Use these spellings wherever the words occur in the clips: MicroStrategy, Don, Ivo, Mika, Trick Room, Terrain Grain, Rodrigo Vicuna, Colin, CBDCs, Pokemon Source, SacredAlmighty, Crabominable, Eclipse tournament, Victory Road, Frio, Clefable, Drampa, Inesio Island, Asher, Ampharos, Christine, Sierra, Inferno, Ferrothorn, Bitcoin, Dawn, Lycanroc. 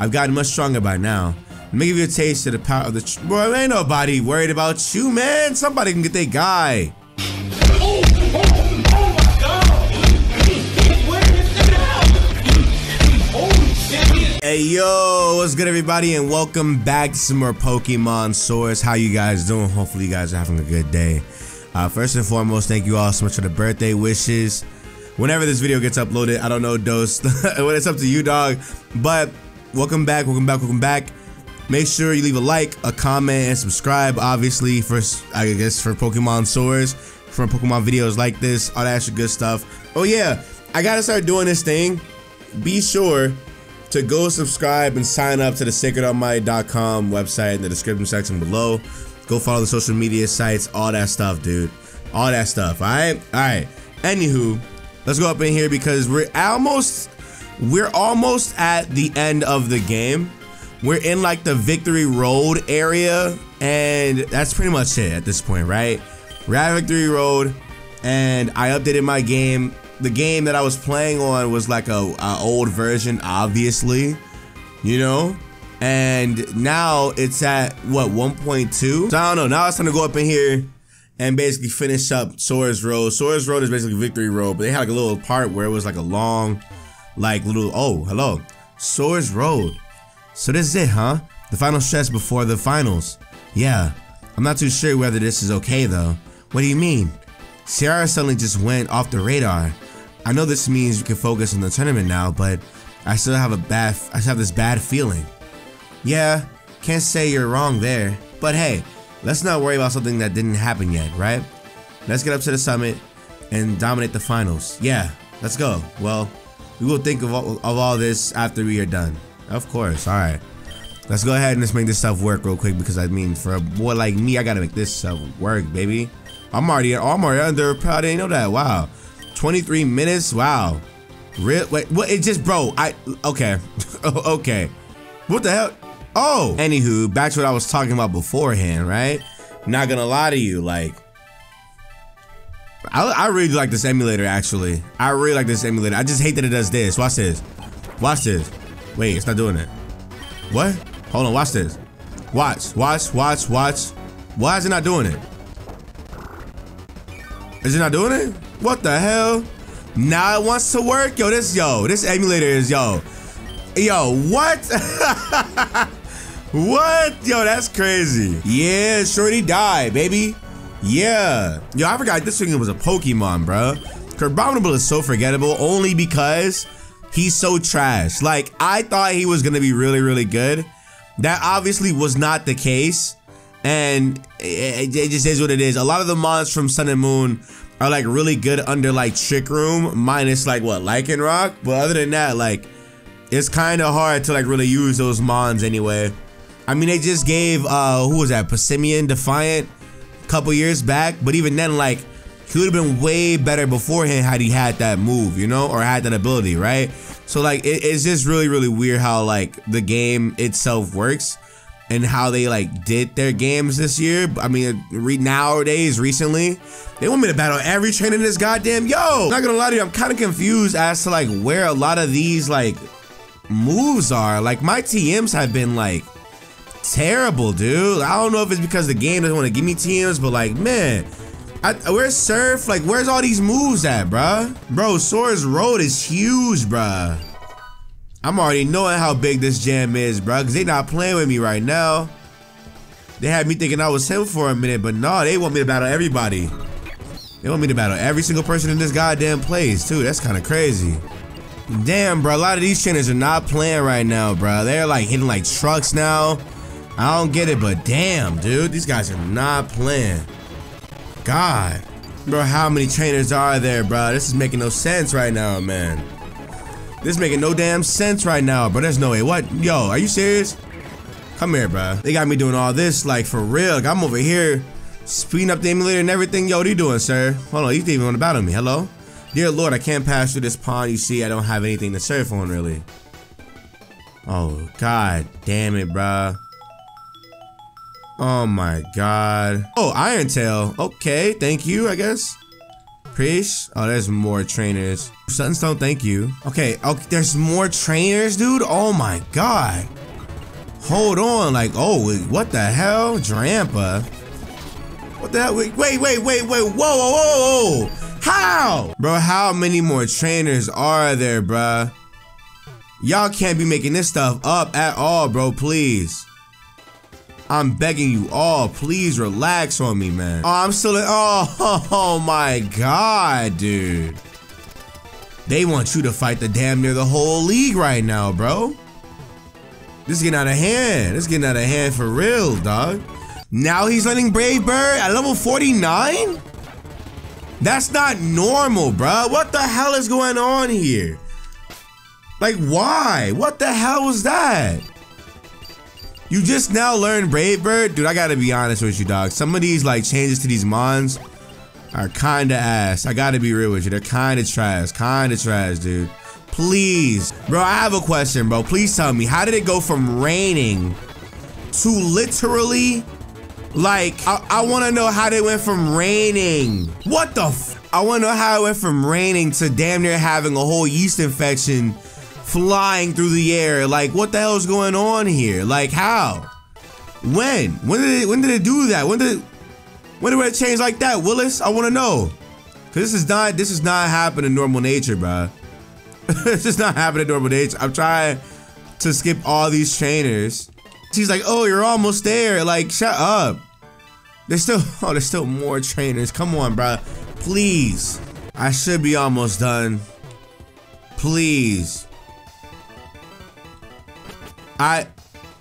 I've gotten much stronger by now. Let me give you a taste of the power of the... Bro, ain't nobody worried about you, man. Somebody can get their guy. Hey yo, what's good everybody, and welcome back to some more Pokemon Source. How you guys doing? Hopefully you guys are having a good day. First and foremost, thank you all so much for the birthday wishes. Whenever this video gets uploaded, I don't know, Dose, when it's up to you, dog. But welcome back, welcome back, welcome back. Make sure you leave a like, a comment, and subscribe. Obviously, first I guess for Pokemon Source, for Pokemon videos like this, all that extra good stuff. Oh yeah, I gotta start doing this thing. Be sure to go subscribe and sign up to the SacredAlmighty.com website in the description section below. Go follow the social media sites, all that stuff, dude. All that stuff, alright? Alright, anywho, let's go up in here because we're almost at the end of the game. We're in like the Victory Road area, and that's pretty much it at this point, right? We're at Victory Road, and I updated my game. The game that I was playing on was like a old version, obviously, you know, and now it's at what, 1.2? So I don't know. Now it's time to go up in here and basically finish up Sors Road. Sors Road is basically Victory Road, but they had like a little part where it was like a long, like little, oh, hello, Sors Road. So this is it, huh? The final stretch before the finals. Yeah, I'm not too sure whether this is okay though. What do you mean? Sierra suddenly just went off the radar. I know this means we can focus on the tournament now, but I still have this bad feeling. Yeah, can't say you're wrong there. But hey, let's not worry about something that didn't happen yet, right? Let's get up to the summit and dominate the finals. Yeah, let's go. Well, we will think of all this after we are done. Of course, all right. Let's go ahead and just make this stuff work real quick because I mean, for a boy like me, I gotta make this stuff work, baby. I'm already under, I didn't know that, wow. 23 minutes, wow. Real, wait, what, it just, bro, okay, okay. What the hell, oh. Anywho, back to what I was talking about beforehand, right? Not gonna lie to you, like, I really like this emulator, actually. I really like this emulator, I just hate that it does this. Watch this, watch this. Wait, it's not doing it. What? Hold on, watch this. Watch, watch, watch, watch. Why is it not doing it? Is it not doing it? What the hell? Now it wants to work? Yo, this emulator is, yo, what? What? Yo, that's crazy. Yeah, shorty died, baby. Yeah. Yo, I forgot this thing was a Pokemon, bro. Crabominable is so forgettable only because he's so trash. Like, I thought he was gonna be really, really good. That obviously was not the case. And it just is what it is. A lot of the mods from Sun and Moon are like really good under like Trick Room, minus like what, Lycanroc? But other than that, like, it's kind of hard to like really use those mons anyway. I mean, they just gave, who was that? Passimian Defiant a couple years back. But even then, like, he would have been way better beforehand had he had that move, you know, or had that ability, right? So like, it's just really, really weird how like the game itself works. And how they like did their games this year. I mean, nowadays, recently, they want me to battle every trainer in this goddamn, yo. Not gonna lie to you, I'm kind of confused as to like where a lot of these like moves are. Like my TMs have been like terrible, dude. I don't know if it's because the game doesn't want to give me TMs, but like, man, where's Surf? Like, where's all these moves at, bruh? Bro, Sors Road is huge, bruh. I'm already knowing how big this jam is, bro, because they not playing with me right now. They had me thinking I was him for a minute, but no, they want me to battle everybody. They want me to battle every single person in this goddamn place, too. That's kind of crazy. Damn, bro, a lot of these trainers are not playing right now, bro. They're, like, hitting, like, trucks now. I don't get it, but damn, dude, these guys are not playing. God. Bro, how many trainers are there, bro? This is making no sense right now, man. This is making no damn sense right now, bro. There's no way. What? Yo, are you serious? Come here, bro. They got me doing all this, like, for real. Like, I'm over here speeding up the emulator and everything. Yo, what are you doing, sir? Hold on, you didn't even want to battle me. Hello? Dear Lord, I can't pass through this pond. You see, I don't have anything to surf on, really. Oh, God damn it, bro. Oh, my God. Oh, Iron Tail. Okay, thank you, I guess. Prish? Oh, there's more trainers. Sunstone, thank you. Okay, okay, there's more trainers, dude. Oh my god. Hold on, like, oh, what the hell? Drampa. What the hell? Wait, whoa. How? Bro, how many more trainers are there, bruh? Y'all can't be making this stuff up at all, bro, please. I'm begging you all, please relax on me, man. Oh, I'm still in, oh my god, dude. They want you to fight the damn near the whole league right now, bro. This is getting out of hand. This is getting out of hand for real, dog. Now he's letting Brave Bird at level 49? That's not normal, bro. What the hell is going on here? Like, why? What the hell was that? You just now learned Brave Bird? Dude, I gotta be honest with you, dog. Some of these, like, changes to these mons are kinda ass. I gotta be real with you. They're kinda trash, dude. Please. Bro, I have a question, bro. Please tell me, how did it go from raining to literally, like, I wanna know how they went from raining. What the f? I wanna know how it went from raining to damn near having a whole yeast infection flying through the air. Like, what the hell is going on here? Like, how? When did it do that? When did it change like that, Willis? I want to know, cause this is not happening in normal nature, bro. This is not happening in normal nature. I'm trying to skip all these trainers. She's like, oh, you're almost there. Like, shut up. There's still more trainers. Come on, bro. Please. I should be almost done. Please.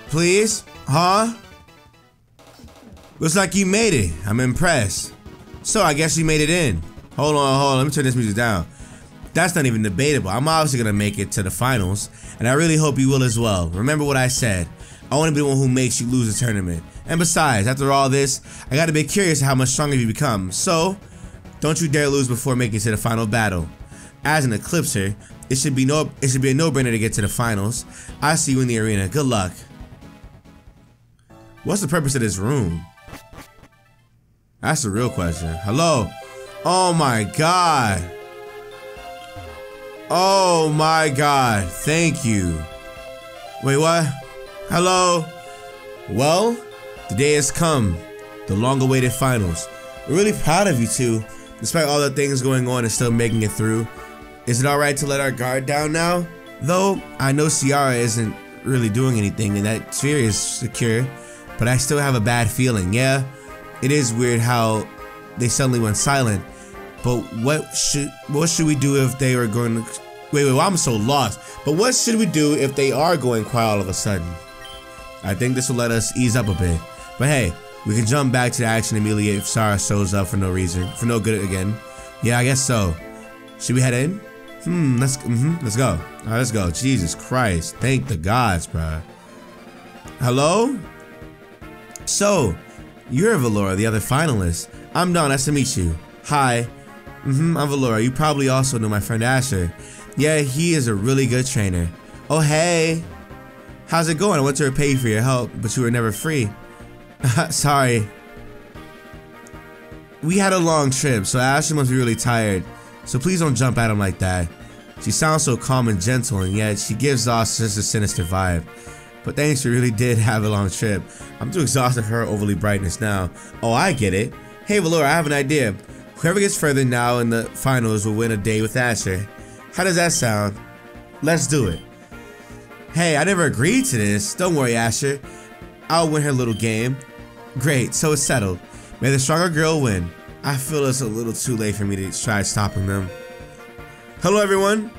Please? Huh? Looks like you made it. I'm impressed. So I guess you made it in. Hold on. Let me turn this music down. That's not even debatable. I'm obviously gonna make it to the finals, and I really hope you will as well. Remember what I said. I wanna be the one who makes you lose the tournament. And besides, after all this, I gotta be curious how much stronger you become. So, don't you dare lose before making it to the final battle. As an Eclipser, it should be a no-brainer to get to the finals. I see you in the arena. Good luck. What's the purpose of this room? That's the real question. Hello. Oh my god. Oh my god. Thank you. Wait, what? Hello. Well, the day has come. The long-awaited finals. We're really proud of you two. Despite all the things going on and still making it through. Is it alright to let our guard down now? Though, I know Sierra isn't really doing anything and that sphere is secure, but I still have a bad feeling, yeah? It is weird how they suddenly went silent, but what should we do if they are going to... Wait, I'm so lost. But what should we do if they are going quiet all of a sudden? I think this will let us ease up a bit. But hey, we can jump back to the action immediately if Sierra shows up for no reason, for no good again. Yeah, I guess so. Should we head in? Let's go. All right, let's go. Jesus Christ. Thank the gods, bro. Hello? So, you're Valora, the other finalist. I'm Don. Nice to meet you. Hi. I'm Valora. You probably also know my friend Asher. Yeah, he is a really good trainer. Oh, hey. How's it going? I went to repay you for your help, but you were never free. Sorry. We had a long trip, so Asher must be really tired. So please don't jump at him like that. She sounds so calm and gentle, and yet she gives off such a sinister vibe. But thanks, she really did have a long trip. I'm too exhausted for her overly brightness now. Oh, I get it. Hey, Valora, I have an idea. Whoever gets further now in the finals will win a day with Asher. How does that sound? Let's do it. Hey, I never agreed to this. Don't worry, Asher. I'll win her little game. Great, so it's settled. May the stronger girl win. I feel it's a little too late for me to try stopping them. Hello, everyone.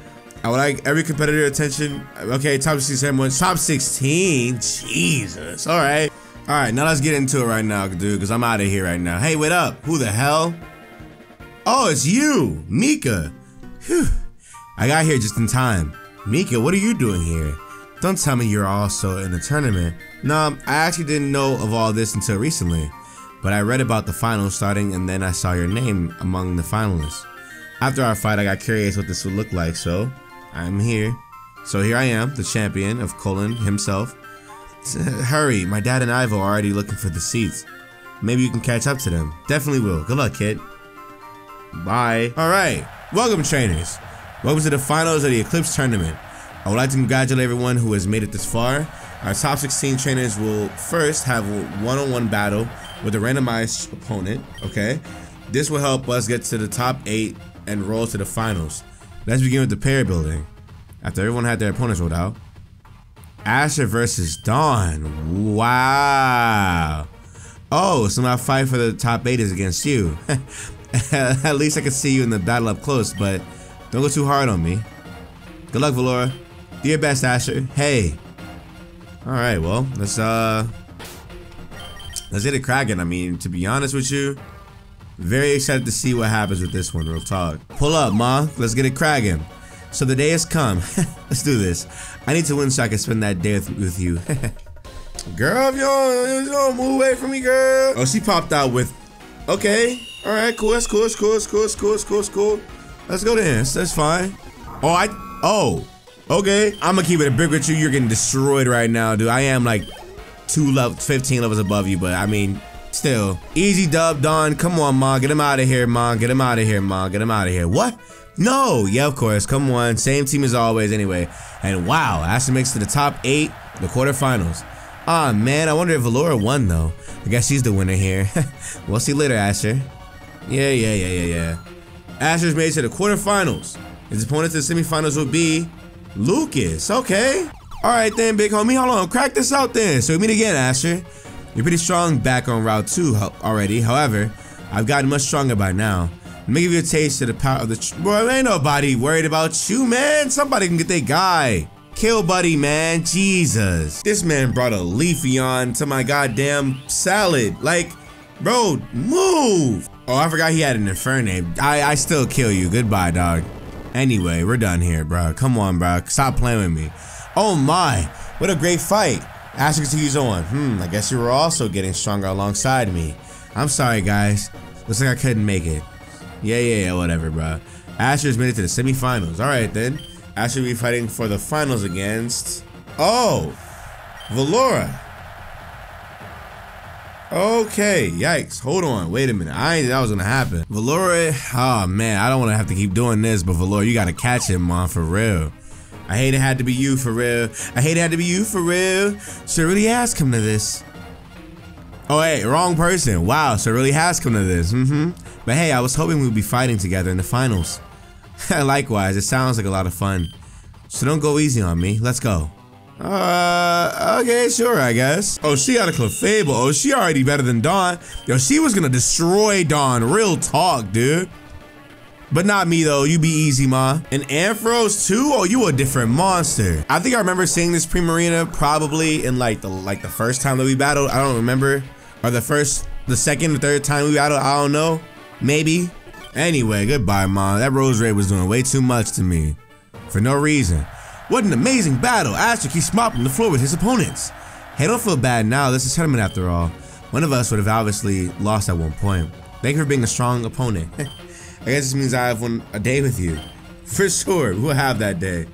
I would like every competitor attention. Okay, top 16, everyone. Top 16? Jesus. All right. All right, now let's get into it right now, dude, because I'm out of here right now. Hey, wait up. Who the hell? Oh, it's you, Mika. Whew. I got here just in time. Mika, what are you doing here? Don't tell me you're also in the tournament. No, I actually didn't know of all this until recently. But I read about the finals starting and then I saw your name among the finalists. After our fight, I got curious what this would look like, so I'm here. So here I am, the champion of Colin himself. Hurry, my dad and Ivo are already looking for the seats. Maybe you can catch up to them. Definitely will. Good luck, kid. Bye. All right. Welcome, trainers. Welcome to the finals of the Eclipse tournament. I would like to congratulate everyone who has made it this far. Our top 16 trainers will first have a one-on-one battle with a randomized opponent, okay? This will help us get to the top 8 and roll to the finals. Let's begin with the pair building. After everyone had their opponents rolled out. Asher versus Dawn. Wow. Oh, so my fight for the top 8 is against you. At least I can see you in the battle up close, but don't go too hard on me. Good luck, Valora. Do your best, Asher. Hey. Alright, well, let's hit it cracking. I mean, to be honest with you, very excited to see what happens with this one, real talk. Pull up, ma. Let's get it cracking. So the day has come. Let's do this. I need to win so I can spend that day with you. Girl, if you don't move away from me, girl. Oh, she popped out with, okay. All right, cool, that's cool, that's cool, that's cool, that's cool, that's cool, that's cool. Let's go then, that's fine. Oh, okay. I'm gonna keep it a brick with you. You're getting destroyed right now, dude. I am like 15 levels above you, but I mean, still. Easy dub, Don. Come on, ma, get him out of here, ma. Get him out of here, ma. Get him out of here. What? No, yeah, of course, come on. Same team as always, anyway. And wow, Asher makes to the top 8, the quarterfinals. Ah, man, I wonder if Valora won, though. I guess she's the winner here. We'll see you later, Asher. Yeah. Asher's made it to the quarterfinals. His opponent to the semifinals will be Lucas, okay. All right then, big homie, hold on, crack this out then. So we meet again, Asher. You're pretty strong back on Route 2 already. However, I've gotten much stronger by now. Let me give you a taste of the power of the... Bro, ain't nobody worried about you, man. Somebody can get their guy. Kill buddy, man. Jesus. This man brought a leafy on to my goddamn salad. Like, bro, move. Oh, I forgot he had an Inferno. I still kill you. Goodbye, dog. Anyway, we're done here, bro. Come on, bro. Stop playing with me. Oh, my. What a great fight. Asher continues on. I guess you were also getting stronger alongside me. I'm sorry, guys. Looks like I couldn't make it. Yeah, whatever, bro. Asher's made it to the semifinals. All right, then. Asher will be fighting for the finals against... Oh! Valora. Okay, yikes. Hold on. Wait a minute. I didn't know that was going to happen. Valora... Oh, man. I don't want to have to keep doing this, but Valora, you got to catch him, man, for real. I hate it had to be you, for real. So it really has come to this. Oh, hey, wrong person. Wow, so it really has come to this. But hey, I was hoping we'd be fighting together in the finals. Likewise, it sounds like a lot of fun. So don't go easy on me. Let's go. Okay, sure, I guess. Oh, she got a Clefable. Oh, she already better than Dawn. Yo, she was gonna destroy Dawn. Real talk, dude. But not me, though. You be easy, ma. And Ampharos, too? Oh, you a different monster. I think I remember seeing this Primarina probably in, like the first time that we battled. I don't remember. Or the second or third time we battled. I don't know. Maybe. Anyway, goodbye, ma. That Rose Ray was doing way too much to me. For no reason. What an amazing battle. Asher keeps mopping the floor with his opponents. Hey, don't feel bad now. This is a tournament, after all. One of us would have obviously lost at one point. Thank you for being a strong opponent. I guess this means I have a day with you. For sure, we'll have that day.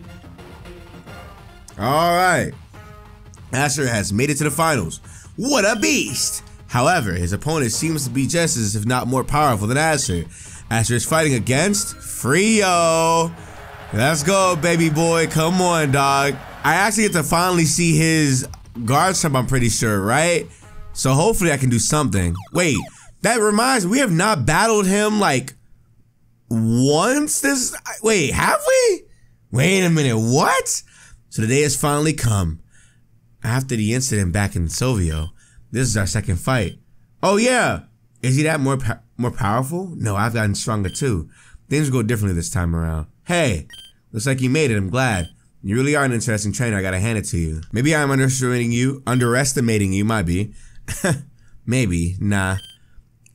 All right. Asher has made it to the finals. What a beast! However, his opponent seems to be just as, if not more powerful than Asher. Asher is fighting against Frio. Let's go, baby boy. Come on, dog. I actually get to finally see his Guard Chomp, I'm pretty sure, right? So hopefully I can do something. Wait, that reminds me, we have not battled him like... Once this, wait, have we? Wait a minute, what? So the day has finally come. After the incident back in Silvio, this is our second fight. Oh yeah, is he that more powerful? No, I've gotten stronger too. Things go differently this time around. Hey, looks like you made it, I'm glad. You really are an interesting trainer, I gotta hand it to you. Maybe I'm underestimating you might be. Maybe, nah.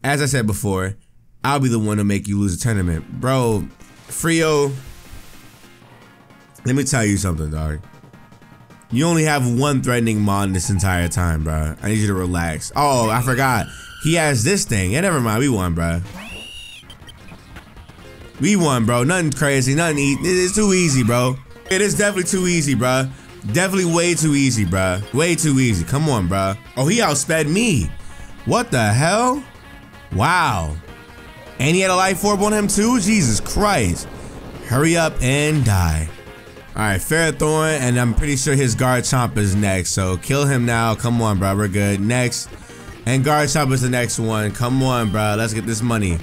As I said before, I'll be the one to make you lose the tournament. Bro, Frio, let me tell you something, dog. You only have one threatening mon this entire time, bro. I need you to relax. Oh, I forgot. He has this thing. Yeah, never mind. We won, bro. We won, bro. Nothing crazy. Nothing easy. It's too easy, bro. It is definitely too easy, bro. Definitely way too easy, bro. Way too easy. Come on, bro. Oh, he outsped me. What the hell? Wow. And he had a Life Orb on him too? Jesus Christ. Hurry up and die. Alright, Ferrothorn, and I'm pretty sure his Guard Chomp is next. So kill him now. Come on, bro. We're good. Next. And Guard Chomp is the next one. Come on, bro. Let's get this money.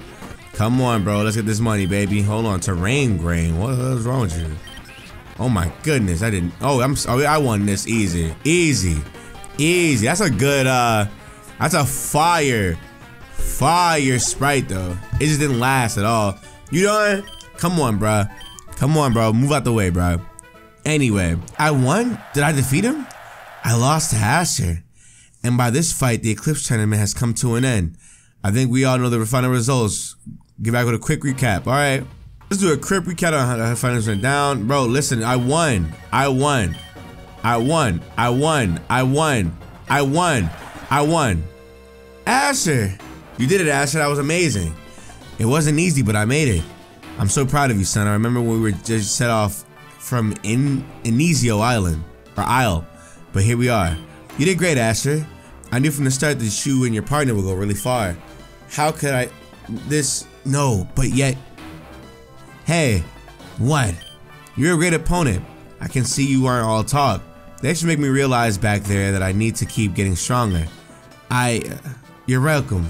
Come on, bro. Let's get this money, baby. Hold on. Terrain Grain. What the hell's wrong with you? Oh my goodness. I didn't. Oh, I'm sorry. I won this easy. Easy. Easy. That's a good, that's a fire sprite though. It just didn't last at all. You done? Come on, bro. Come on, bro. Move out the way, bro. Anyway, I won? Did I defeat him? I lost to Asher. And by this fight, the Eclipse tournament has come to an end. I think we all know the final results. Get back with a quick recap. All right, let's do a quick recap on how the finals went down. Bro, listen, I won. Asher, you did it, Asher. That was amazing. It wasn't easy, but I made it. I'm so proud of you, son. I remember when we were just set off from Inesio Island, or Isle, but here we are. You did great, Asher. I knew from the start that you and your partner would go really far. How could I... This... No, but yet... Hey, what? You're a great opponent. I can see you aren't all talk. They actually make me realize back there that I need to keep getting stronger. You're welcome.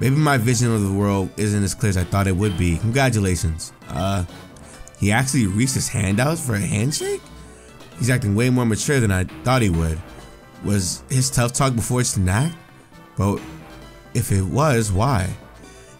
Maybe my vision of the world isn't as clear as I thought it would be. Congratulations. He actually reached his hand out for a handshake? He's acting way more mature than I thought he would. Was his tough talk before it's an act? But if it was, why?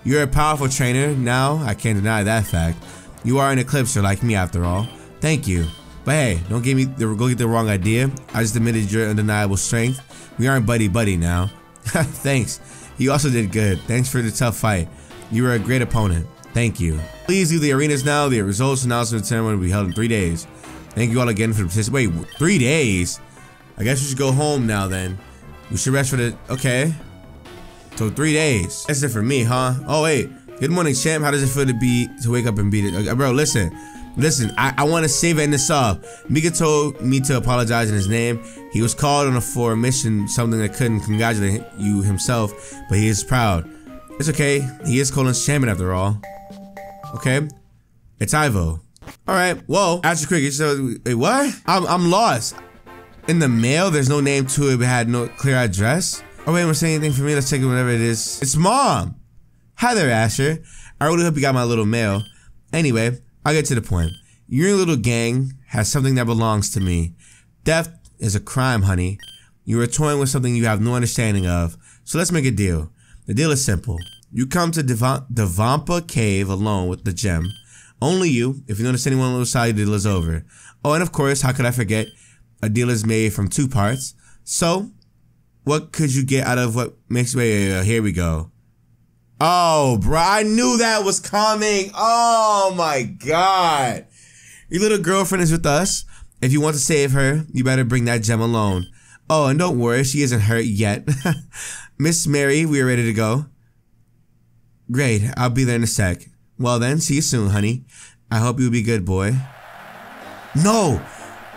You're a powerful trainer now, I can't deny that fact. You are an Eclipser like me after all. Thank you. But hey, don't go get the wrong idea. I just admitted your undeniable strength. We aren't buddy-buddy now. Thanks. You also did good. Thanks for the tough fight. You were a great opponent. Thank you. Please leave the arenas now. The results announcement ceremony will be held in 3 days. Thank you all again for the participation. Wait, 3 days? I guess we should go home now then. We should rest for the, okay. So 3 days. That's it for me, huh? Oh wait, good morning champ. How does it feel to wake up and beat it? Okay, bro, listen, I wanna save and this off. Mika told me to apologize in his name. He was called on a for mission, something that couldn't congratulate you himself, but he is proud. It's okay, he is Colin's champion after all. Okay, it's Ivo. All right, whoa, Asher Cricket, so, wait, what? I'm lost. In the mail, there's no name to it, but had no clear address. Oh wait, was saying anything for me? Let's check it, whatever it is. It's Mom! Hi there, Asher. I really hope you got my little mail. Anyway, I'll get to the point. Your little gang has something that belongs to me. Theft is a crime, honey. You are toying with something you have no understanding of. So let's make a deal. The deal is simple. You come to Drampa Cave alone with the gem. Only you. If you notice anyone on the side, the deal is over. Oh, and of course, how could I forget? A deal is made from 2 parts. So, what could you get out of what makes way? Here we go. Oh, bro, I knew that was coming. Oh my God. Your little girlfriend is with us. If you want to save her, you better bring that gem alone. Oh, and don't worry, she isn't hurt yet. Miss Mary, we are ready to go. Great, I'll be there in a sec. Well then, see you soon, honey. I hope you'll be good, boy. No!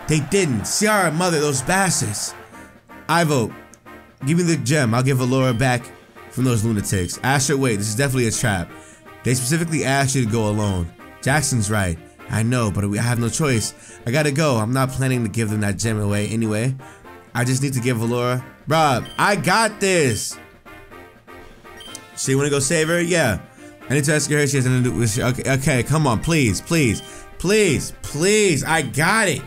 They didn't. Sierra, mother, those bastards. Ivo, give me the gem. I'll give Valora back from those lunatics. Asher, wait. This is definitely a trap. They specifically asked you to go alone. Jackson's right. I know, but I have no choice. I gotta go. I'm not planning to give them that gem away anyway. I just need to give Valora. Bruh, I got this. So you wanna go save her? Yeah. I need to ask her if she has anything to do with she. Okay, come on. Please, please, please, please. I got it.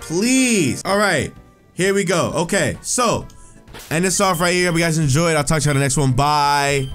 Please. All right, here we go. Okay, so end this off right here. Hope you guys enjoyed. I'll talk to you on the next one. Bye.